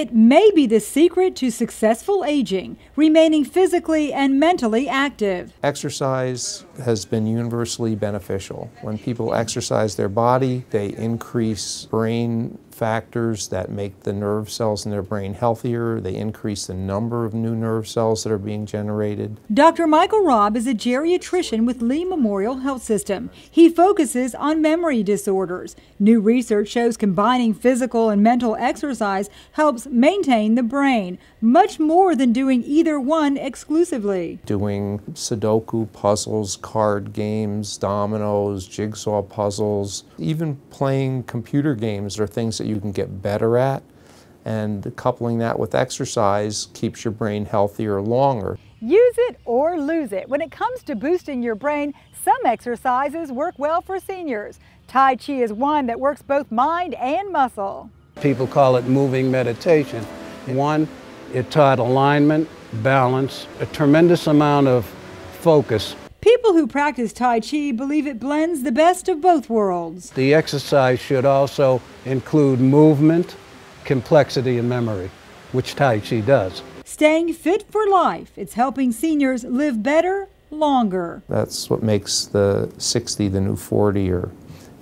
It may be the secret to successful aging, remaining physically and mentally active. Exercise has been universally beneficial. When people exercise their body, they increase brain factors that make the nerve cells in their brain healthier. They increase the number of new nerve cells that are being generated. Dr. Michael Raab is a geriatrician with Lee Memorial Health System. He focuses on memory disorders. New research shows combining physical and mental exercise helps maintain the brain, much more than doing either one exclusively. Doing Sudoku puzzles, card games, dominoes, jigsaw puzzles, even playing computer games are things that you can get better at, and coupling that with exercise keeps your brain healthier longer. Use it or lose it. When it comes to boosting your brain, some exercises work well for seniors. Tai Chi is one that works both mind and muscle. People call it moving meditation. One, it taught alignment, balance, a tremendous amount of focus. People who practice Tai Chi believe it blends the best of both worlds. The exercise should also include movement, complexity, and memory, which Tai Chi does. Staying fit for life, it's helping seniors live better, longer. That's what makes the 60 the new 40 or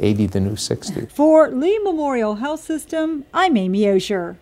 80 the new 60. For Lee Memorial Health System, I'm Amy Osher.